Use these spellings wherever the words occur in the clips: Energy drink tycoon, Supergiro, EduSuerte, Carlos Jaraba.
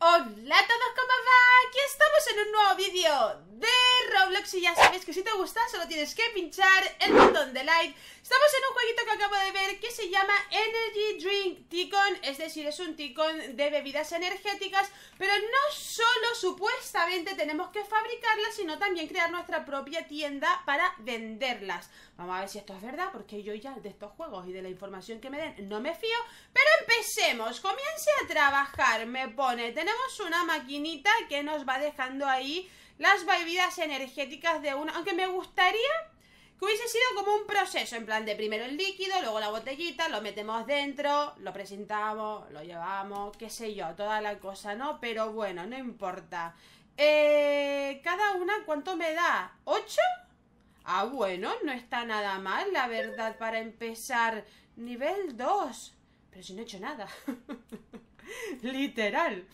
Hola a todos, ¿cómo va? Aquí estamos en un nuevo vídeo de Roblox. Y ya sabéis que si te gusta solo tienes que pinchar el botón de like. Estamos en un jueguito que acabo de ver que se llama Energy Drink Tycoon. Es decir, es un tycoon de bebidas energéticas, pero no solo supuestamente tenemos que fabricarlas, sino también crear nuestra propia tienda para venderlas. Vamos a ver si esto es verdad, porque yo ya de estos juegos y de la información que me den no me fío. Pero empecemos, comience a trabajar, me pone. Tenemos una maquinita que nos va dejando ahí las bebidas energéticas de una... Aunque me gustaría que hubiese sido como un proceso, en plan de primero el líquido, luego la botellita, lo metemos dentro, lo presentamos, lo llevamos, qué sé yo, toda la cosa, ¿no? Pero bueno, no importa. ¿Cada una cuánto me da? ¿8? Ah, bueno, no está nada mal, la verdad, para empezar. Nivel 2. Pero si no he hecho nada. Literal.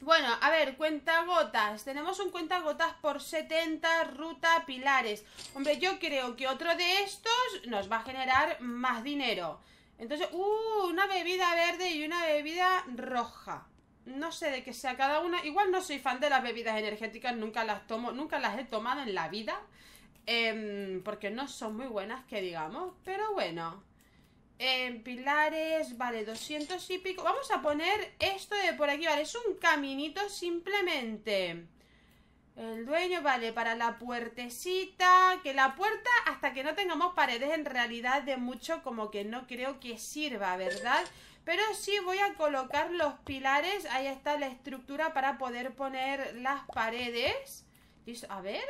Bueno, a ver, cuentagotas. Tenemos un cuentagotas por 70, ruta, pilares. Hombre, yo creo que otro de estos nos va a generar más dinero. Entonces, una bebida verde y una bebida roja. No sé de qué sea cada una. Igual no soy fan de las bebidas energéticas, nunca las tomo, nunca las he tomado en la vida, porque no son muy buenas, que digamos. Pero bueno. En pilares, vale, 200 y pico. Vamos a poner esto de por aquí, vale, es un caminito simplemente. El dueño, vale, para la puertecita. Que la puerta, hasta que no tengamos paredes, en realidad de mucho como que no creo que sirva, ¿verdad? Pero sí voy a colocar los pilares. Ahí está la estructura para poder poner las paredes. A ver.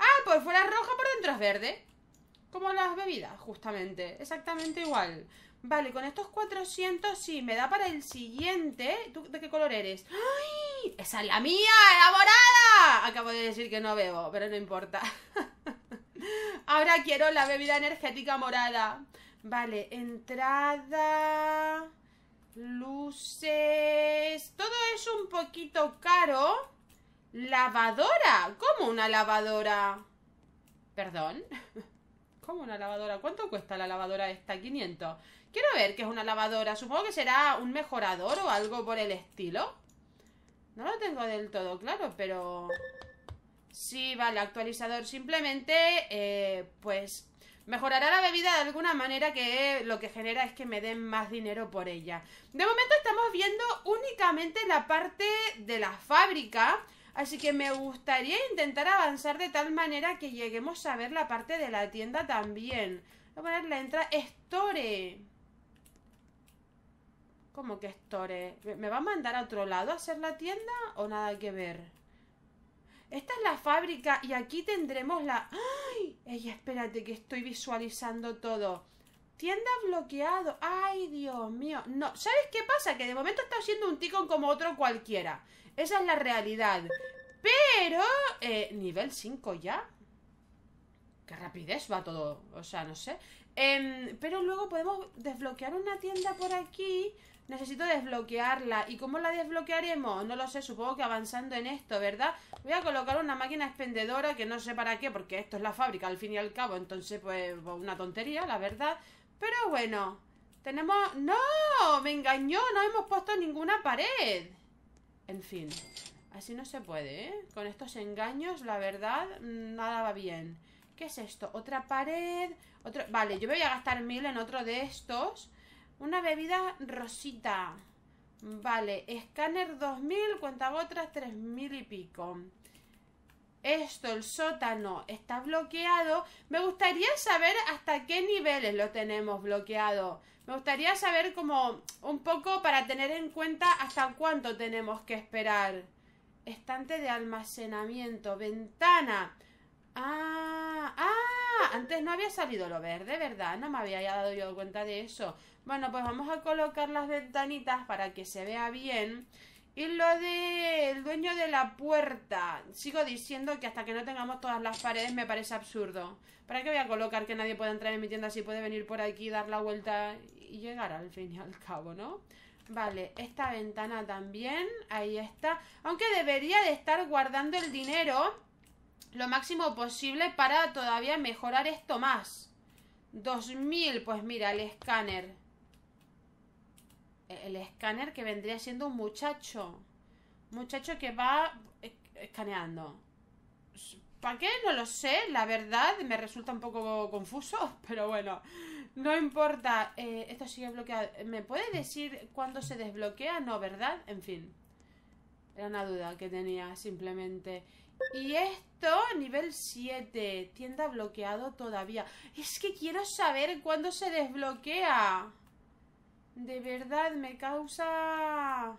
Ah, por fuera es roja, por dentro es verde. Como las bebidas, justamente. Exactamente igual. Vale, con estos 400 sí, me da para el siguiente. ¿Tú de qué color eres? ¡Ay! ¡Esa es la mía! ¡Elaborada! Acabo de decir que no bebo, pero no importa. Ahora quiero la bebida energética morada. Vale, entrada... luces... Todo es un poquito caro. ¿Lavadora? ¿Cómo una lavadora? ¿Perdón? ¿Cómo una lavadora? ¿Cuánto cuesta la lavadora esta? 500. Quiero ver qué es una lavadora. Supongo que será un mejorador o algo por el estilo. No lo tengo del todo claro, pero... Sí, vale, actualizador. Simplemente, pues... mejorará la bebida de alguna manera, que lo que genera es que me den más dinero por ella. De momento estamos viendo únicamente la parte de la fábrica... Así que me gustaría intentar avanzar de tal manera que lleguemos a ver la parte de la tienda también. Voy a poner la entrada... ¡Store! ¿Cómo que store? ¿Me va a mandar a otro lado a hacer la tienda o nada que ver? Esta es la fábrica y aquí tendremos la... ¡Ay! Ey, espérate que estoy visualizando todo. Tienda bloqueado. ¡Ay, Dios mío! No, ¿sabes qué pasa? Que de momento está siendo un tycoon como otro cualquiera. Esa es la realidad. Pero... nivel 5 ya. Qué rapidez va todo. O sea, no sé. Pero luego podemos desbloquear una tienda por aquí. Necesito desbloquearla. ¿Y cómo la desbloquearemos? No lo sé, supongo que avanzando en esto, ¿verdad? Voy a colocar una máquina expendedora que no sé para qué, porque esto es la fábrica al fin y al cabo. Entonces, pues, una tontería, la verdad. Pero bueno, tenemos... ¡No! Me engañó, no hemos puesto ninguna pared. En fin, así no se puede, ¿eh? Con estos engaños, la verdad, nada va bien. ¿Qué es esto? Otra pared, otro... Vale, yo me voy a gastar 1000 en otro de estos. Una bebida rosita. Vale, escáner 2000, cuentagotas 3000 y pico. Esto, el sótano, está bloqueado. Me gustaría saber hasta qué niveles lo tenemos bloqueado. Me gustaría saber como un poco para tener en cuenta hasta cuánto tenemos que esperar. Estante de almacenamiento, ventana. Antes no había salido lo verde, ¿verdad? No me había dado yo cuenta de eso. Bueno, pues vamos a colocar las ventanitas para que se vea bien. Y lo del dueño de la puerta. Sigo diciendo que hasta que no tengamos todas las paredes me parece absurdo. ¿Para qué voy a colocar que nadie pueda entrar en mi tienda si puede venir por aquí, dar la vuelta y llegar al fin y al cabo, ¿no? Vale, esta ventana también. Ahí está. Aunque debería de estar guardando el dinero lo máximo posible para todavía mejorar esto más. 2000, pues mira, el escáner. El escáner que vendría siendo un muchacho. Muchacho que va escaneando. ¿Para qué? No lo sé, la verdad me resulta un poco confuso, pero bueno, no importa. Esto sigue bloqueado. ¿Me puede decir cuándo se desbloquea? No, ¿verdad? En fin, era una duda que tenía simplemente. Y esto, nivel 7, tienda bloqueado todavía. Es que quiero saber cuándo se desbloquea. De verdad, me causa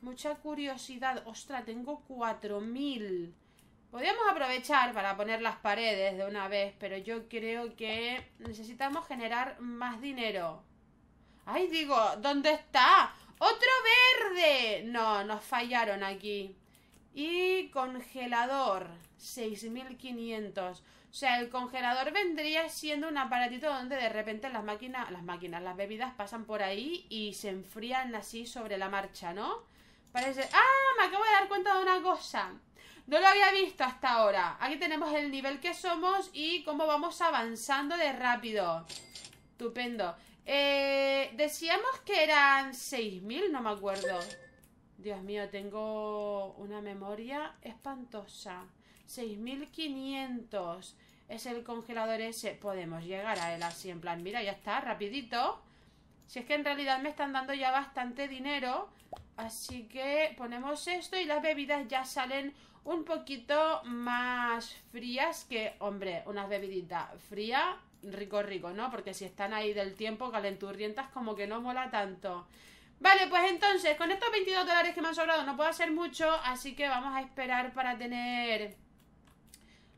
mucha curiosidad. Ostras, tengo 4000. Podríamos aprovechar para poner las paredes de una vez, pero yo creo que necesitamos generar más dinero. ¡Ay, digo! ¿Dónde está? ¡Otro verde! No, nos fallaron aquí. Y congelador, 6500. O sea, el congelador vendría siendo un aparatito donde de repente las bebidas pasan por ahí y se enfrían así sobre la marcha, ¿no? Parece... ¡Ah! Me acabo de dar cuenta de una cosa. No lo había visto hasta ahora. Aquí tenemos el nivel que somos y cómo vamos avanzando de rápido. Estupendo. Decíamos que eran 6000, no me acuerdo. Dios mío, tengo una memoria espantosa. 6500 es el congelador ese. Podemos llegar a él así en plan, mira, ya está, rapidito. Si es que en realidad me están dando ya bastante dinero. Así que ponemos esto y las bebidas ya salen un poquito más frías que, hombre, unas bebiditas frías, rico, rico, ¿no? Porque si están ahí del tiempo calenturrientas como que no mola tanto. Vale, pues entonces, con estos 22 dólares que me han sobrado no puedo hacer mucho, así que vamos a esperar para tener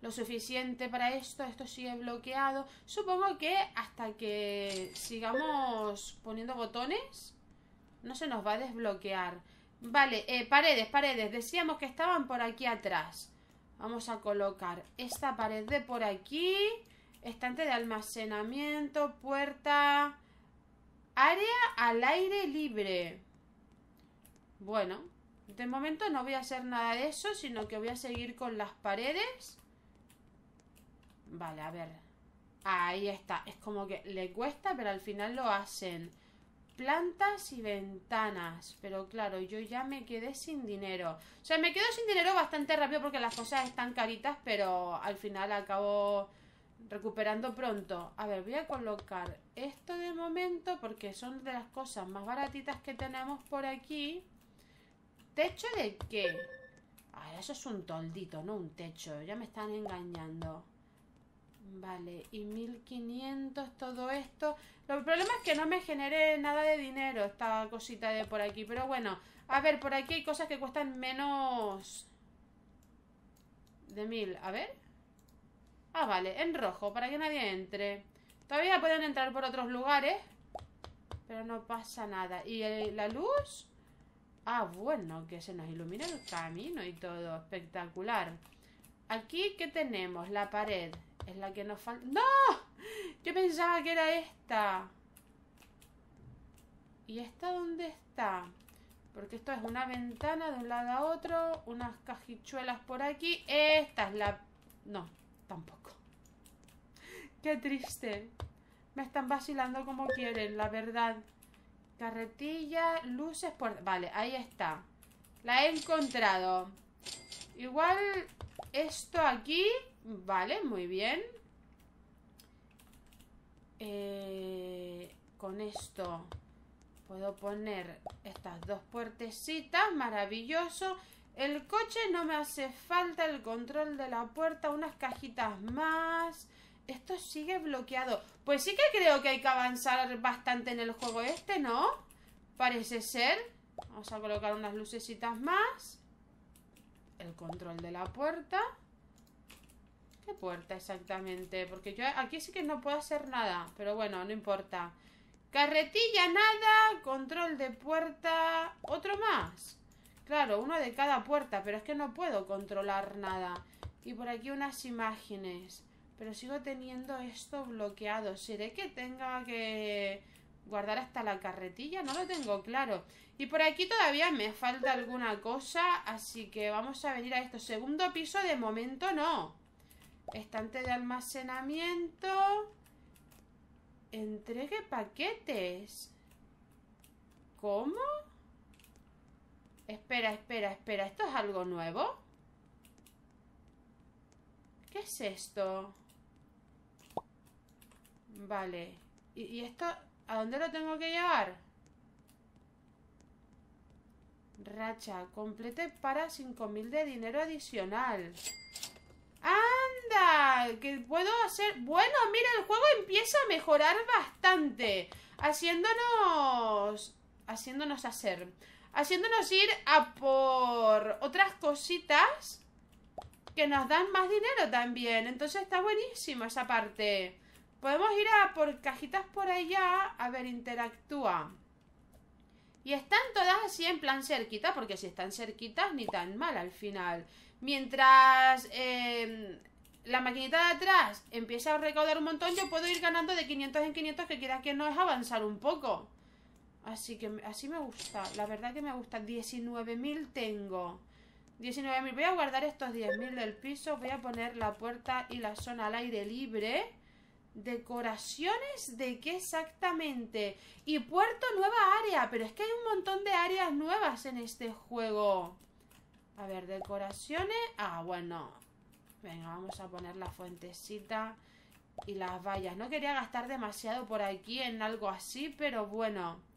lo suficiente para esto. Esto sigue bloqueado. Supongo que hasta que sigamos poniendo botones no se nos va a desbloquear. Vale, paredes. Decíamos que estaban por aquí atrás. Vamos a colocar esta pared de por aquí. Estante de almacenamiento, puerta, área al aire libre. Bueno, de momento no voy a hacer nada de eso, sino que voy a seguir con las paredes. Vale, a ver. Ahí está. Es como que le cuesta, pero al final lo hacen. Plantas y ventanas. Pero claro, yo ya me quedé sin dinero. O sea, me quedo sin dinero bastante rápido porque las cosas están caritas, pero al final acabo recuperando pronto. A ver, voy a colocar esto de momento porque son de las cosas más baratitas que tenemos por aquí. ¿Techo de qué? Ah, eso es un toldito, no un techo. Ya me están engañando. Vale, y 1500, todo esto. El problema es que no me genere nada de dinero esta cosita de por aquí. Pero bueno, a ver, por aquí hay cosas que cuestan menos de 1000, a ver. Ah, vale, en rojo, para que nadie entre. Todavía pueden entrar por otros lugares, pero no pasa nada. ¿Y la luz? Ah, bueno, que se nos ilumina el camino y todo, espectacular. Aquí, ¿qué tenemos? La pared. Es la que nos falta. ¡No! Yo pensaba que era esta. ¿Y esta dónde está? Porque esto es una ventana de un lado a otro. Unas cajichuelas por aquí. Esta es la... No, tampoco. Qué triste. Me están vacilando como quieren, la verdad. Carretilla, luces, por... Vale, ahí está. La he encontrado. Igual esto aquí... Vale, muy bien. Con esto puedo poner estas dos puertecitas. Maravilloso. El coche no me hace falta. El control de la puerta. Unas cajitas más. Esto sigue bloqueado. Pues sí que creo que hay que avanzar bastante en el juego este, ¿no? Parece ser. Vamos a colocar unas lucecitas más. El control de la puerta. ¿Qué puerta exactamente? Porque yo aquí sí que no puedo hacer nada. Pero bueno, no importa. Carretilla, nada. Control de puerta. Otro más. Claro, uno de cada puerta. Pero es que no puedo controlar nada. Y por aquí unas imágenes. Pero sigo teniendo esto bloqueado. ¿Seré que tenga que guardar hasta la carretilla? No lo tengo claro. Y por aquí todavía me falta alguna cosa. Así que vamos a venir a esto. Segundo piso de momento no. Estante de almacenamiento. Entregue paquetes. ¿Cómo? Espera, espera, espera. ¿Esto es algo nuevo? ¿Qué es esto? Vale. ¿Y esto? ¿A dónde lo tengo que llevar? Racha. Complete para 5000 de dinero adicional. ¡Anda! Que puedo hacer... Bueno, mira, el juego empieza a mejorar bastante. Haciéndonos ir a por otras cositas que nos dan más dinero también. Entonces está buenísimo esa parte. Podemos ir a por cajitas por allá. A ver, interactúa. Y están todas así en plan cerquita, porque si están cerquitas ni tan mal al final. Mientras la maquinita de atrás empieza a recaudar un montón, yo puedo ir ganando de 500 en 500, que quieras que no es avanzar un poco. Así que así me gusta, la verdad que me gusta. 19.000 tengo. 19.000, voy a guardar estos 10.000 del piso. Voy a poner la puerta y la zona al aire libre. ¿Decoraciones de qué exactamente? Y puerto, nueva área. Pero es que hay un montón de áreas nuevas en este juego. A ver, decoraciones. Ah, bueno. Venga, vamos a poner la fuentecita y las vallas. No quería gastar demasiado por aquí en algo así, pero bueno.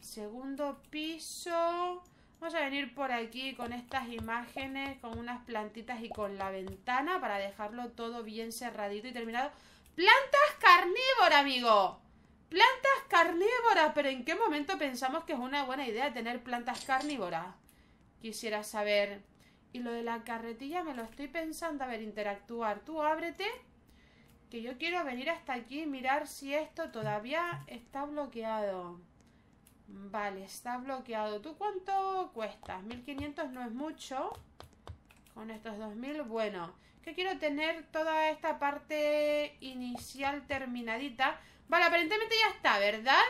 Segundo piso. Vamos a venir por aquí con estas imágenes, con unas plantitas y con la ventana para dejarlo todo bien cerradito y terminado. ¡Plantas carnívoras, amigo! ¡Plantas carnívoras! ¿Pero en qué momento pensamos que es una buena idea tener plantas carnívoras? Quisiera saber. Y lo de la carretilla me lo estoy pensando. A ver, interactuar. Tú ábrete, que yo quiero venir hasta aquí y mirar si esto todavía está bloqueado. Vale, está bloqueado. ¿Tú cuánto cuestas? 1500 no es mucho. Con estos 2000, bueno. Que quiero tener toda esta parte inicial terminadita. Vale, aparentemente ya está, ¿verdad?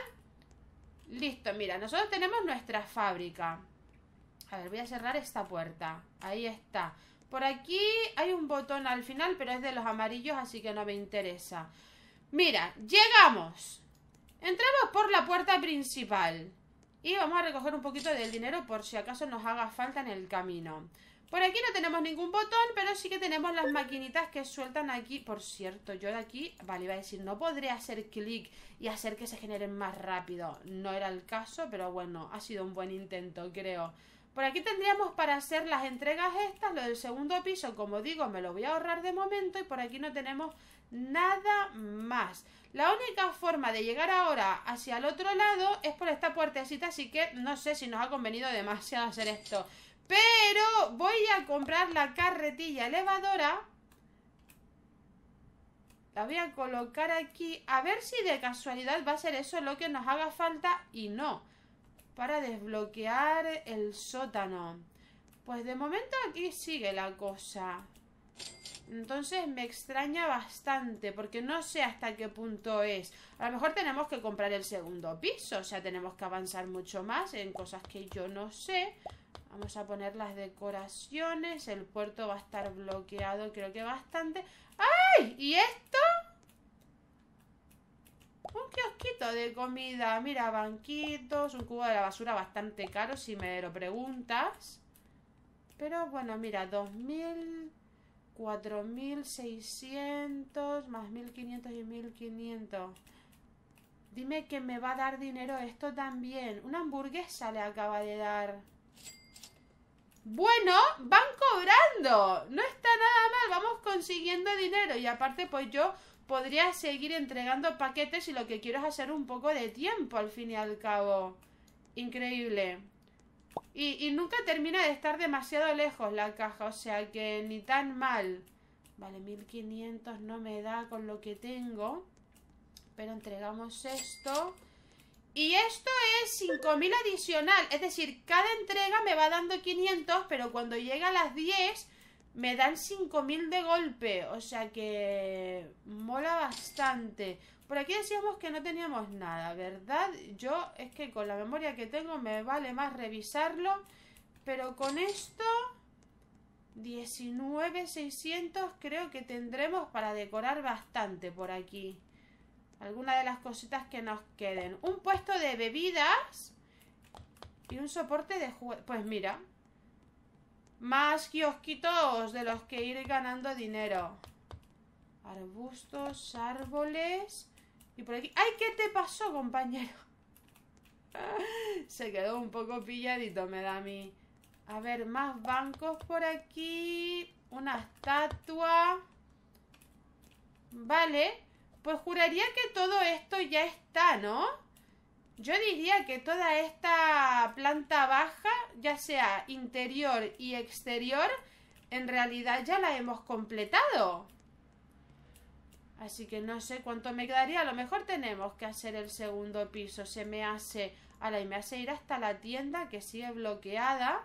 Listo, mira, nosotros tenemos nuestra fábrica. A ver, voy a cerrar esta puerta. Ahí está. Por aquí hay un botón al final, pero es de los amarillos, así que no me interesa. Mira, llegamos. Entramos por la puerta principal. Y vamos a recoger un poquito del dinero por si acaso nos haga falta en el camino. Por aquí no tenemos ningún botón, pero sí que tenemos las maquinitas que sueltan aquí. Por cierto, yo de aquí, vale, iba a decir, no podré hacer clic y hacer que se generen más rápido. No era el caso, pero bueno, ha sido un buen intento, creo. Por aquí tendríamos para hacer las entregas estas, lo del segundo piso, como digo, me lo voy a ahorrar de momento. Y por aquí no tenemos nada más. La única forma de llegar ahora hacia el otro lado es por esta puertecita, así que no sé si nos ha convenido demasiado hacer esto. Pero voy a comprar la carretilla elevadora. La voy a colocar aquí. A ver si de casualidad va a ser eso lo que nos haga falta y no. Para desbloquear el sótano. Pues de momento aquí sigue la cosa. Entonces me extraña bastante, porque no sé hasta qué punto es. A lo mejor tenemos que comprar el segundo piso. O sea, tenemos que avanzar mucho más en cosas que yo no sé. Vamos a poner las decoraciones. El puerto va a estar bloqueado, creo que bastante. ¡Ay! ¿Y esto? Un kiosquito de comida. Mira, banquitos. Un cubo de la basura bastante caro, si me lo preguntas. Pero bueno, mira, 2000, 4600, más 1500 y 1500. Dime que me va a dar dinero esto también. Una hamburguesa le acaba de dar. Bueno, van cobrando. No está nada mal, vamos consiguiendo dinero. Y aparte pues yo podría seguir entregando paquetes. Y lo que quiero es hacer un poco de tiempo al fin y al cabo. Increíble. Y nunca termina de estar demasiado lejos la caja. O sea que ni tan mal. Vale, 1500 no me da con lo que tengo. Pero entregamos esto. Y esto es 5000 adicional, es decir, cada entrega me va dando 500, pero cuando llega a las 10 me dan 5000 de golpe, o sea que mola bastante. Por aquí decíamos que no teníamos nada, ¿verdad? Yo es que con la memoria que tengo me vale más revisarlo, pero con esto 19.600 creo que tendremos para decorar bastante por aquí. Alguna de las cositas que nos queden. Un puesto de bebidas. Y un soporte de juguetes. Pues mira, más kiosquitos de los que ir ganando dinero. Arbustos, árboles. Y por aquí... ¡Ay! ¿Qué te pasó, compañero? Se quedó un poco pilladito, me da a mí. A ver, más bancos por aquí. Una estatua. Vale. Pues juraría que todo esto ya está, ¿no? Yo diría que toda esta planta baja, ya sea interior y exterior, en realidad ya la hemos completado. Así que no sé cuánto me quedaría. A lo mejor tenemos que hacer el segundo piso. Se me hace... Ahora, y me hace ir hasta la tienda que sigue bloqueada.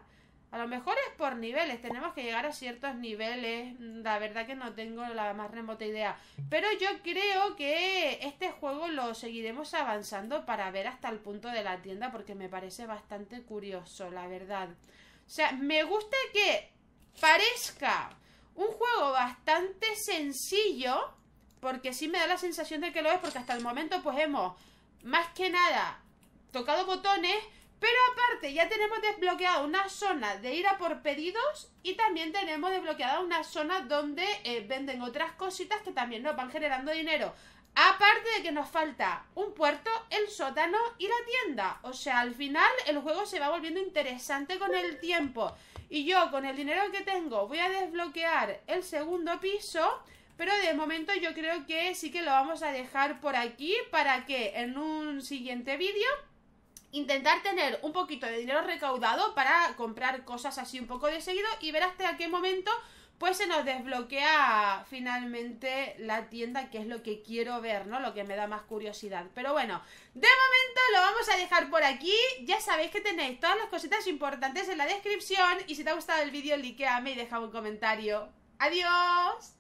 A lo mejor es por niveles. Tenemos que llegar a ciertos niveles. La verdad que no tengo la más remota idea. Pero yo creo que este juego lo seguiremos avanzando para ver hasta el punto de la tienda, porque me parece bastante curioso, la verdad. O sea, me gusta que parezca un juego bastante sencillo, porque sí me da la sensación de que lo es, porque hasta el momento pues hemos, más que nada, tocado botones. Pero aparte ya tenemos desbloqueada una zona de ir a por pedidos, y también tenemos desbloqueada una zona donde venden otras cositas que también nos van generando dinero. Aparte de que nos falta un puerto, el sótano y la tienda. O sea, al final el juego se va volviendo interesante con el tiempo. Y yo con el dinero que tengo voy a desbloquear el segundo piso. Pero de momento yo creo que sí que lo vamos a dejar por aquí, para que en un siguiente vídeo intentar tener un poquito de dinero recaudado para comprar cosas así un poco de seguido y ver hasta qué momento pues se nos desbloquea finalmente la tienda, que es lo que quiero ver, ¿no? Lo que me da más curiosidad. Pero bueno, de momento lo vamos a dejar por aquí. Ya sabéis que tenéis todas las cositas importantes en la descripción, y si te ha gustado el vídeo, likeame y deja un comentario. ¡Adiós!